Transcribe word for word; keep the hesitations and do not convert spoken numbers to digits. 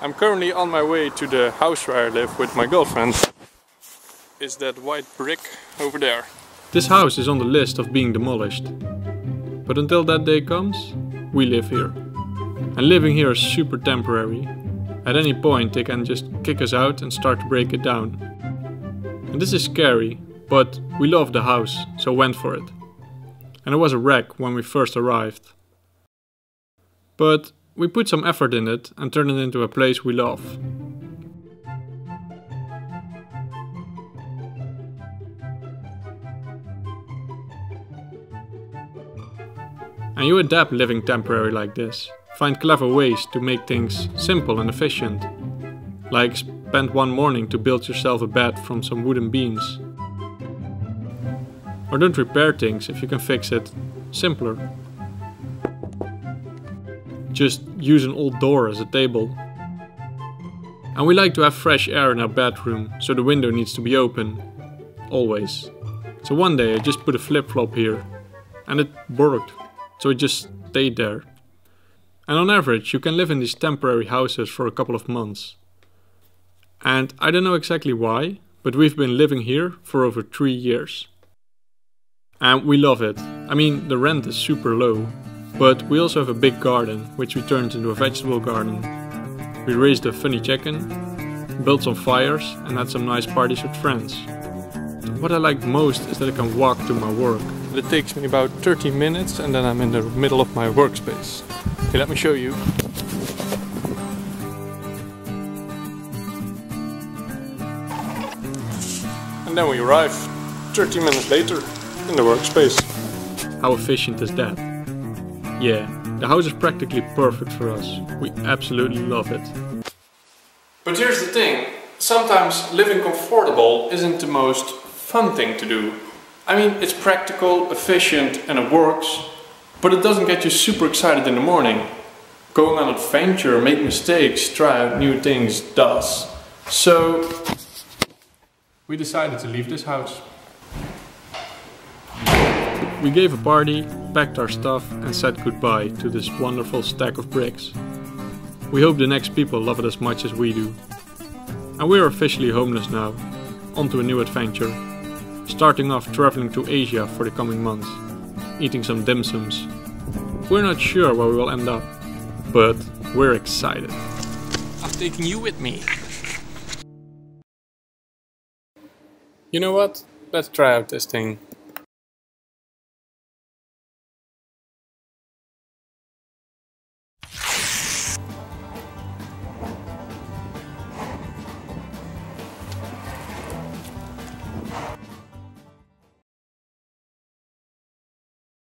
I'm currently on my way to the house where I live with my girlfriend. It's that white brick over there. This house is on the list of being demolished. But until that day comes, we live here. And living here is super temporary. At any point they can just kick us out and start to break it down. And this is scary, but we love the house, so went for it. And it was a wreck when we first arrived. But we put some effort in it and turned it into a place we love. And you adapt living temporary like this. Find clever ways to make things simple and efficient. Like spend one morning to build yourself a bed from some wooden beams. Or don't repair things if you can fix it simpler. Just use an old door as a table. And we like to have fresh air in our bedroom, so the window needs to be open. Always. So one day I just put a flip-flop here. And it worked. So it just stayed there. And on average you can live in these temporary houses for a couple of months. And I don't know exactly why, but we've been living here for over three years. And we love it. I mean, the rent is super low. But we also have a big garden, which we turned into a vegetable garden. We raised a funny chicken, built some fires and had some nice parties with friends. What I like most is that I can walk to my work. It takes me about thirty minutes and then I'm in the middle of my workspace. Okay, let me show you. And then we arrive thirty minutes later in the workspace. How efficient is that? Yeah, the house is practically perfect for us. We absolutely love it. But here's the thing. Sometimes living comfortable isn't the most fun thing to do. I mean, it's practical, efficient and it works, but it doesn't get you super excited in the morning. Going on adventure, make mistakes, try out new things does. So we decided to leave this house. We gave a party, packed our stuff and said goodbye to this wonderful stack of bricks. We hope the next people love it as much as we do. And we are officially homeless now, onto a new adventure. Starting off traveling to Asia for the coming months, eating some dim sums. We're not sure where we will end up, but we're excited. I'm taking you with me. You know what? Let's try out this thing.